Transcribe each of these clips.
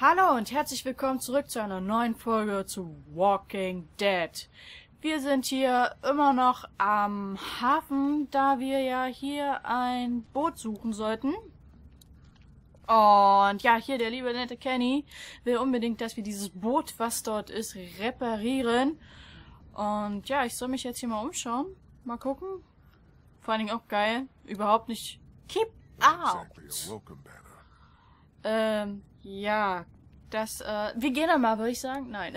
Hallo und herzlich willkommen zurück zu einer neuen Folge zu Walking Dead. Wir sind hier immer noch am Hafen, da wir ja hier ein Boot suchen sollten. Und ja, hier der liebe nette Kenny will unbedingt, dass wir dieses Boot, was dort ist, reparieren. Und ja, ich soll mich jetzt hier mal umschauen. Mal gucken. Vor allen Dingen auch geil. Überhaupt nicht. Keep out! Ja, das, wir gehen da mal, würde ich sagen. Nein.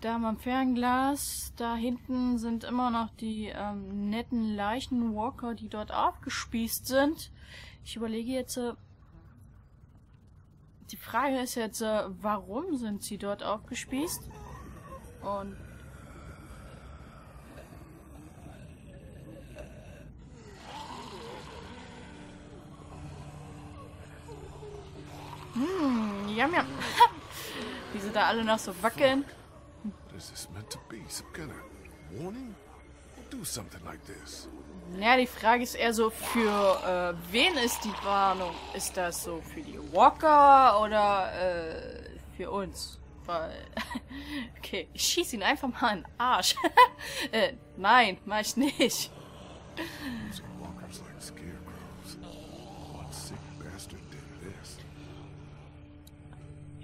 Da haben wir ein Fernglas. Da hinten sind immer noch die netten Leichenwalker, die dort aufgespießt sind. Ich überlege jetzt, die Frage ist jetzt, warum sind sie dort aufgespießt? Und yum, yum. Die sind da alle noch so wackeln. Ja, die Frage ist eher so, für wen ist die Warnung? Ist das so für die Walker oder für uns? Weil, okay, ich schieße ihn einfach mal in den Arsch. Nein, mach ich nicht.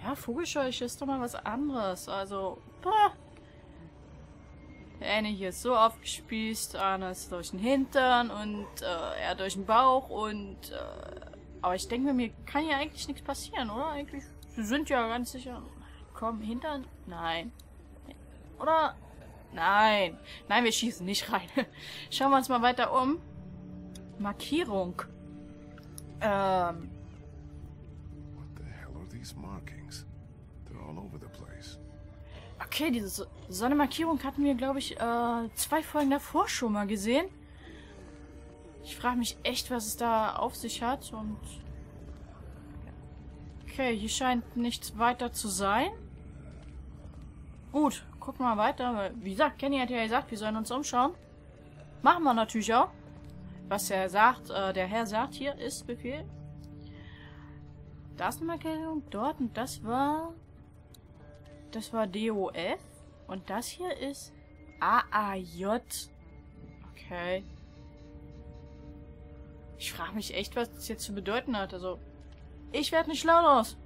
Ja, Vogelscheuche ist doch mal was anderes. Also, der eine hier ist so aufgespießt, einer ist durch den Hintern und er durch den Bauch und aber ich denke mir kann ja eigentlich nichts passieren, oder? Eigentlich, sie sind ja ganz sicher. Komm, Hintern? Nein. Oder? Nein. Nein, wir schießen nicht rein. Schauen wir uns mal weiter um. Markierung. Okay, diese Sonnemarkierung hatten wir, glaube ich, 2 Folgen davor schon mal gesehen. Ich frage mich echt, was es da auf sich hat. Und okay, hier scheint nichts weiter zu sein. Gut, gucken wir mal weiter. Weil, wie gesagt, Kenny hat ja gesagt, wir sollen uns umschauen. Machen wir natürlich auch. Was er sagt, der Herr sagt, hier ist Befehl. Das ist eine Markierung dort und das war... Das war DOF und das hier ist AAJ. Okay. Ich frage mich echt, was das jetzt zu bedeuten hat. Also, ich werde nicht schlau draus.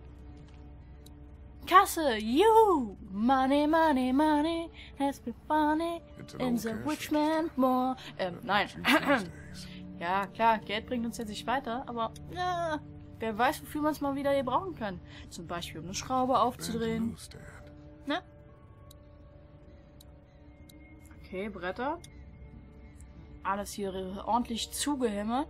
Kasse, you! Money, money, money, has been funny, and the rich man more. Nein. Ja, klar, Geld bringt uns jetzt nicht weiter, aber... wer weiß, wofür man es mal wieder hier brauchen kann. Zum Beispiel, um eine Schraube aufzudrehen. Ne? Okay, Bretter. Alles hier ordentlich zugehämmert.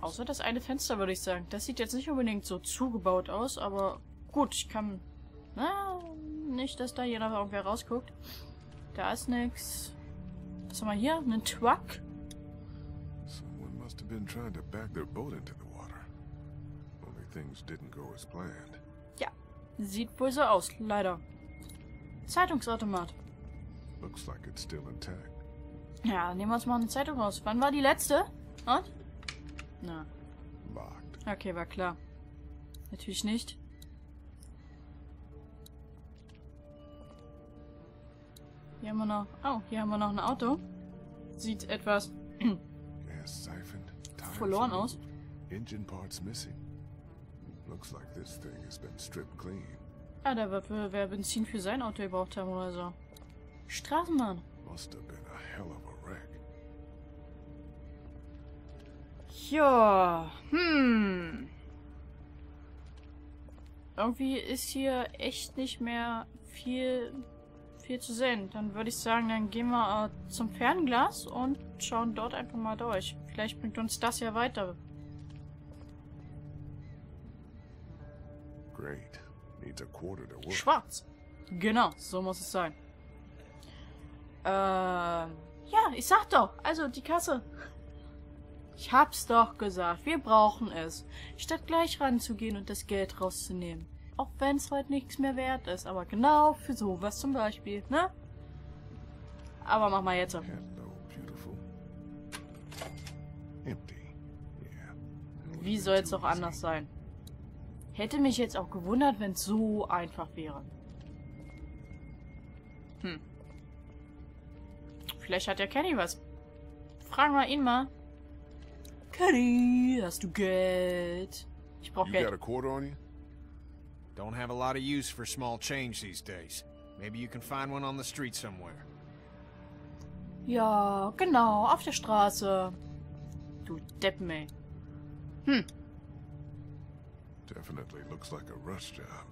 Außer das eine Fenster, würde ich sagen. Das sieht jetzt nicht unbedingt so zugebaut aus, aber gut, ich kann... Na, nicht, dass da jeder irgendwer rausguckt. Da ist nichts. Was haben wir hier? Einen Truck. Ja, sieht wohl so aus, leider. Zeitungsautomat. Ja, nehmen wir uns mal eine Zeitung raus. Wann war die letzte? Und? Na. Okay, war klar. Natürlich nicht. Hier haben wir noch... Oh, hier haben wir noch ein Auto. Sieht etwas... verloren aus. Ah, da wird wer Benzin für sein Auto gebraucht haben oder so. Straßenbahn. Ja, irgendwie ist hier echt nicht mehr viel zu sehen. Dann würde ich sagen, dann gehen wir zum Fernglas und schauen dort einfach mal durch. Vielleicht bringt uns das ja weiter. Schwarz. Genau, so muss es sein. Ja, ich sag doch. Also, die Kasse. Ich hab's doch gesagt. Wir brauchen es. Statt gleich ranzugehen und das Geld rauszunehmen. Auch wenn es heute nichts mehr wert ist. Aber genau für sowas zum Beispiel, ne? Aber mach mal jetzt auf. Wie soll es auch anders sein? Hätte mich jetzt auch gewundert, wenn es so einfach wäre. Hm. Vielleicht hat ja Kenny was. Fragen wir ihn mal. Kenny, hast du Geld? Ich brauch Geld. You got a quarter on you? Don't have a lot of use for small change these days. Maybe you can find one on the street somewhere. Ja, genau, auf der Straße. Du Depp, ey. Hm. Definitely looks like a rush job.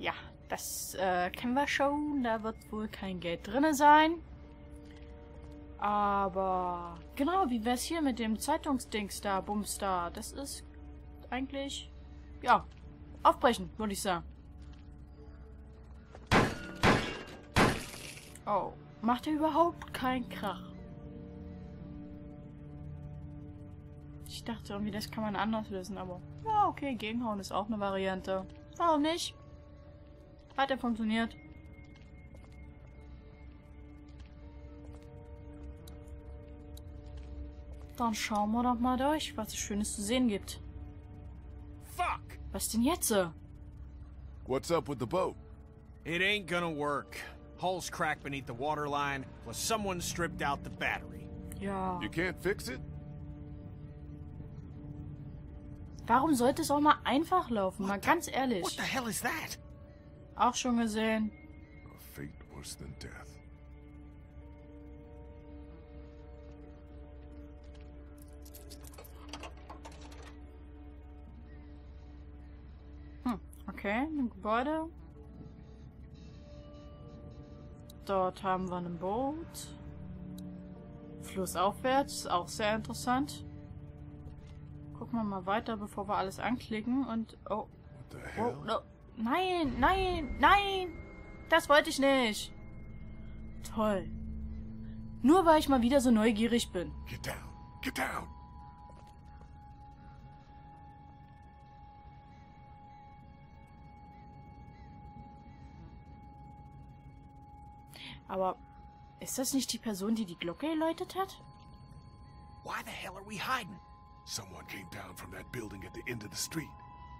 Ja, das kennen wir schon. Da wird wohl kein Geld drin sein. Aber genau, wie wär's hier mit dem Zeitungsdings da, Bums da? Das ist eigentlich, ja, aufbrechen, würde ich sagen. Oh, macht er überhaupt keinen Krach? Ich dachte irgendwie, das kann man anders lösen, aber ja, okay, gegenhauen ist auch eine Variante. Warum nicht? Hat er funktioniert. Dann schauen wir doch mal durch, was es Schönes zu sehen gibt. Fuck! Was denn jetzt? What's up with the boat? It ain't gonna work. Hull's cracked beneath the water line, plus someone stripped out the battery. Ja. You can't fix it? Warum sollte es auch mal einfach laufen? Mal ganz ehrlich. What the hell is that? Auch schon gesehen. A fate worse than death. Okay, ein Gebäude. Dort haben wir ein Boot. Flussaufwärts, ist auch sehr interessant. Gucken wir mal weiter, bevor wir alles anklicken und... Oh. Oh, oh. Nein, nein, nein! Das wollte ich nicht! Toll. Nur weil ich mal wieder so neugierig bin. Get down, get down! Aber ist das nicht die Person, die die Glocke geläutet hat? Why the hell are we hiding? Someone came down from that building at the end of the street.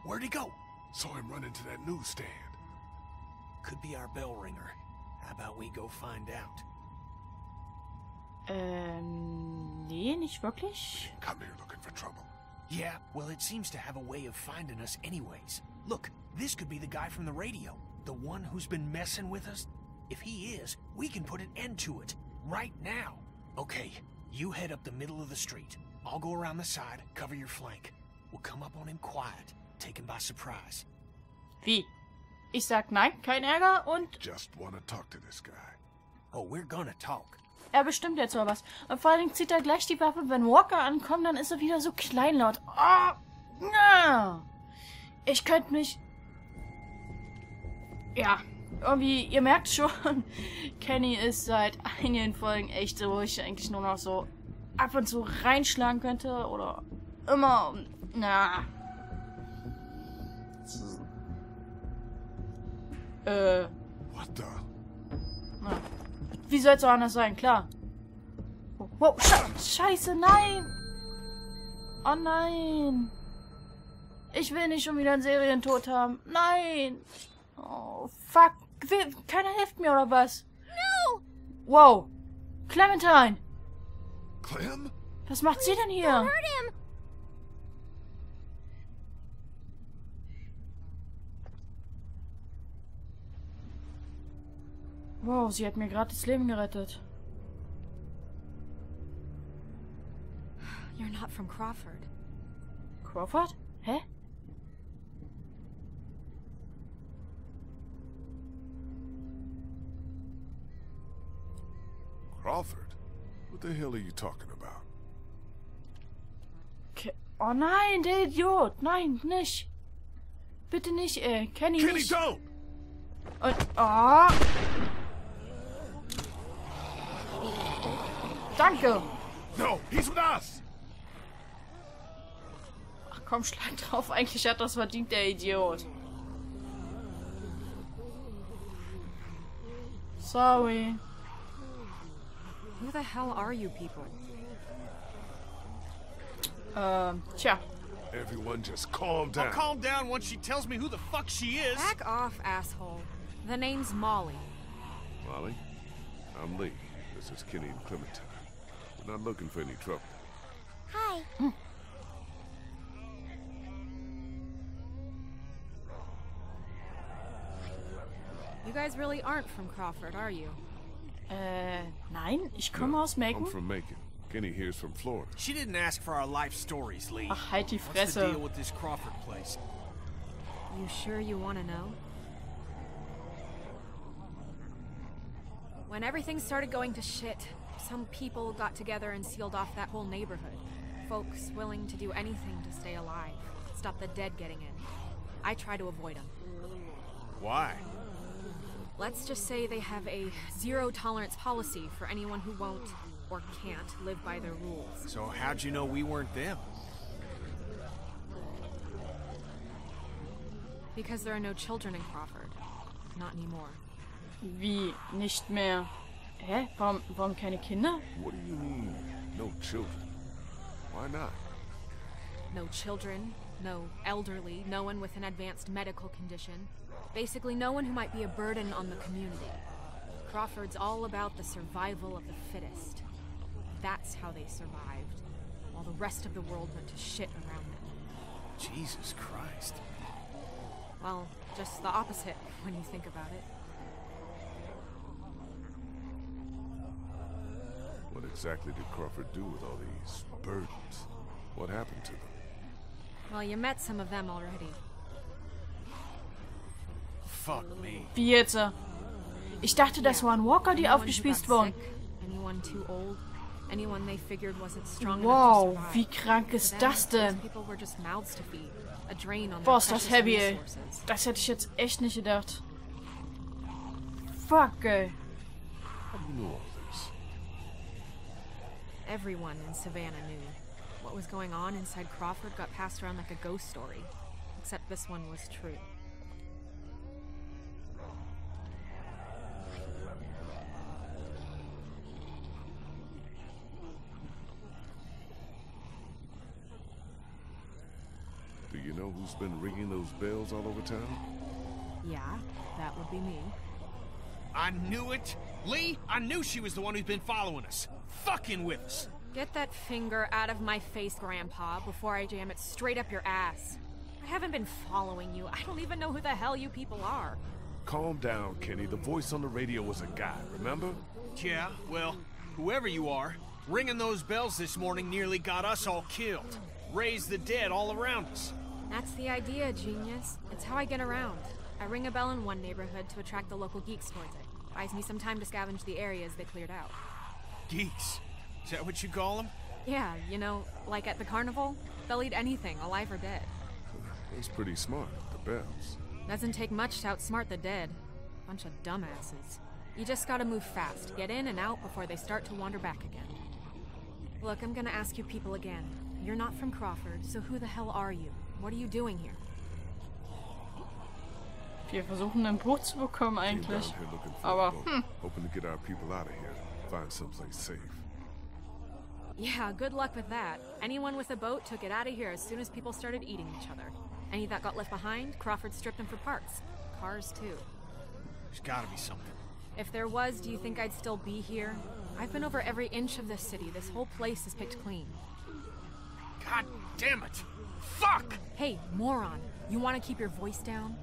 Where'd he go? Saw him run into that newsstand. Could be our bell ringer. How about we go find out? Nee, nicht wirklich. Come here looking for trouble. Yeah, well it seems to have a way of finding us anyways. Look, this could be the guy from the radio. The one who's been messing with us. If he is, we can put an end to it right now. Okay, you head up the middle of the street. I'll go around the side, cover your flank. We'll come up on him quiet, take him by surprise. Wie? Ich sag nein, kein Ärger und... Just wanna talk to this guy. Oh, we're gonna talk. Bestimmt jetzt mal was. Und vor allen Dingen zieht gleich die Waffe, wenn Walker ankommt, dann ist wieder so kleinlaut. Oh, na! Ich könnte mich... Ja... Irgendwie, ihr merkt schon, Kenny ist seit einigen Folgen echt so, wo ich eigentlich nur noch so ab und zu reinschlagen könnte oder immer, na. Na. Wie soll es auch anders sein, klar. Oh, wow, scheiße, nein! Oh nein! Ich will nicht schon wieder einen Serientod haben, nein! Oh, fuck. Keiner hilft mir, oder was? No! Wow. Clementine! Clem? Was macht sie denn hier? Don't hurt him. Wow, sie hat mir gerade das Leben gerettet. You're not from Crawford. Crawford? Hä? Crawford? What the hell are you talking about? Oh nein, der Idiot! Nein, nicht! Bitte nicht, ey. Kenny, Kenny nicht! Don't! Und, oh. Danke! No, he's with us! Ach komm, schlag drauf. Eigentlich hat das verdient, der Idiot. Sorry. Who the hell are you people? Tja. Everyone just calm down. I'll calm down once she tells me who the fuck she is. Back off, asshole. The name's Molly. Molly? I'm Lee. This is Kenny and Clementine. We're not looking for any trouble. Hi. You guys really aren't from Crawford, are you? Nein, ich komme aus Macon. I'm from Macon. Kenny here's from Florida. She didn't ask for our life stories, Lee. Ach, halt die Fresse. What's the deal with this Crawford place? You sure you want to know? When everything started going to shit, some people got together and sealed off that whole neighborhood. Folks willing to do anything to stay alive, stop the dead getting in. I try to avoid them. Why? Let's just say they have a zero-tolerance policy for anyone who won't or can't live by their rules. So how'd you know we weren't them? Because there are no children in Crawford. Not anymore. Wie? Nicht mehr? Hä? Warum keine Kinder? What do you mean, no children? Why not? No children, no elderly, no one with an advanced medical condition. Basically no one who might be a burden on the community. Crawford's all about the survival of the fittest. That's how they survived, while the rest of the world went to shit around them. Jesus Christ. Well, just the opposite when you think about it. What exactly did Crawford do with all these burdens? What happened to them? Well, you met some of them already. Fuck me. Wie jetzt? Ich dachte, das waren Walker, die aufgespießt wurden. Wow, wie krank ist das denn? Boah, ist das heavy, ey. Das hätte ich jetzt echt nicht gedacht. Fuck, ey. Everyone in Savannah knew. What was going on inside Crawford got passed around like a ghost story. Except this one was true. Do you know who's been ringing those bells all over town? Yeah, that would be me. I knew it! Lee, I knew she was the one who's been following us. Fucking with us! Get that finger out of my face, Grandpa, before I jam it straight up your ass. I haven't been following you. I don't even know who the hell you people are. Calm down, Kenny. The voice on the radio was a guy, remember? Yeah, well, whoever you are, ringing those bells this morning nearly got us all killed. Raised the dead all around us. That's the idea, genius. It's how I get around. I ring a bell in one neighborhood to attract the local geeks towards it. Buys me some time to scavenge the areas they cleared out. Geeks? Is that what you call them? Yeah, you know, like at the carnival, they'll eat anything, alive or dead. That's pretty smart, the bells. Doesn't take much to outsmart the dead. Bunch of dumbasses. You just gotta move fast, get in and out before they start to wander back again. Look, I'm gonna ask you people again. You're not from Crawford, so who the hell are you? What are you doing here? Wir versuchen einen Boot zu bekommen eigentlich, aber hoping to get our people out of here, find someplace safe. Yeah, good luck with that. Anyone with a boat took it out of here as soon as people started eating each other. Any that got left behind, Crawford stripped them for parts, cars too. There's got to be something. If there was, do you think I'd still be here? I've been over every inch of this city. This whole place is picked clean. God damn it! Fuck! Hey, moron! You want to keep your voice down?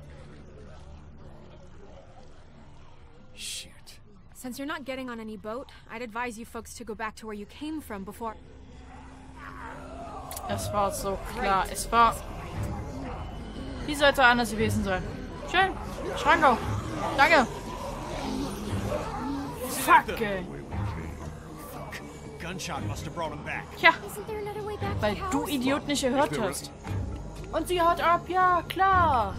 Shit. Since you're not getting on any boat, I'd advise you folks to go back to where you came from before. Es war so klar. Es war. Wie sollte anders gewesen sein? Schön. Schranko. Danke. Fuck. Ja, weil du Idiot nicht gehört hast. Und sie haut ab, ja, klar.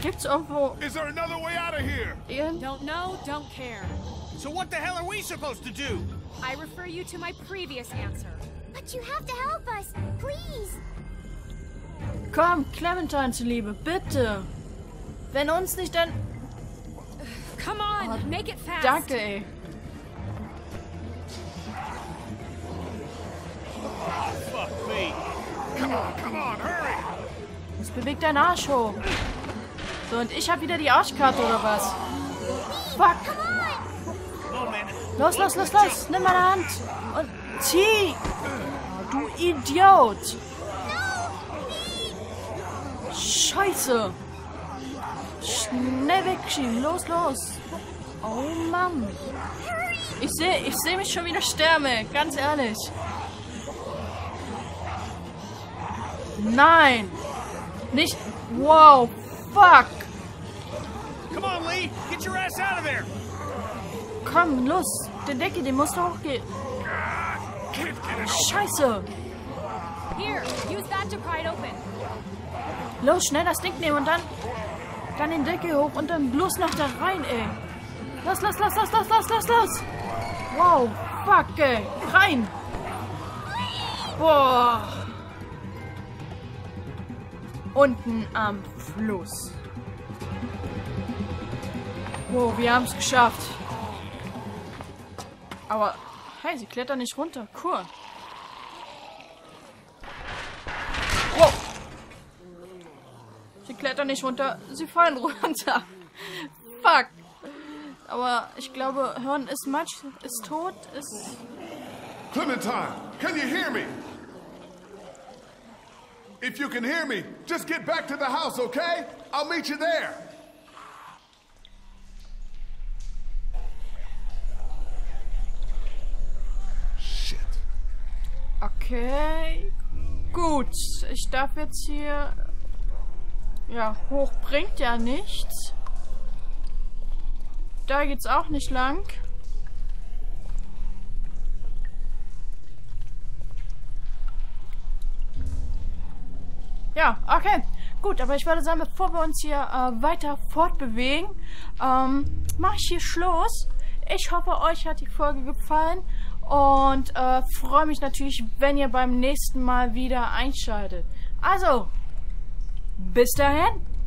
Gibt's irgendwo... Is there another way out of here? Don't know, don't care. So what the hell are we supposed to do? I refer you to my previous answer. But you have to help us, please. Komm, Clementine zuliebe, bitte. Wenn uns nicht, dann... Come on, make it fast. Danke, ey. Das bewegt deinen Arsch hoch. So, und ich habe wieder die Arschkarte, oder was? Fuck. Los, los, los, los. Nimm meine Hand. Und zieh. Du Idiot. Scheiße. Schnell wegschieben. Los, los. Oh Mann. Ich seh mich schon wieder sterben. Ganz ehrlich. Nein. Nicht. Wow. Fuck. Come on, Lee. Get your ass out of there. Komm, los. Der Decke, den musst du hochgehen. Scheiße. Here, use that to pry it open. Los, schnell das Ding nehmen und dann den Deckel hoch und dann bloß noch da rein, ey. Los, los, los, los, los, los, los, los. Wow, fuck, ey. Rein. Boah. Unten am Fluss. Wow, wir haben es geschafft. Aber, hey, sie klettern nicht runter. Cool. Wow. Sie klettern nicht runter, sie fallen runter. Fuck. Aber ich glaube, Hirn ist Matsch, ist tot, ist... Clementine, can you hear me? If you can hear me, just get back to the house, okay? I'll meet you there. Shit. Okay. Gut. Ich darf jetzt hier... Ja, hoch bringt ja nichts. Da geht's auch nicht lang. Ja, okay. Gut, aber ich würde sagen, bevor wir uns hier weiter fortbewegen, mache ich hier Schluss. Ich hoffe, euch hat die Folge gefallen und freue mich natürlich, wenn ihr beim nächsten Mal wieder einschaltet. Also, bis dahin.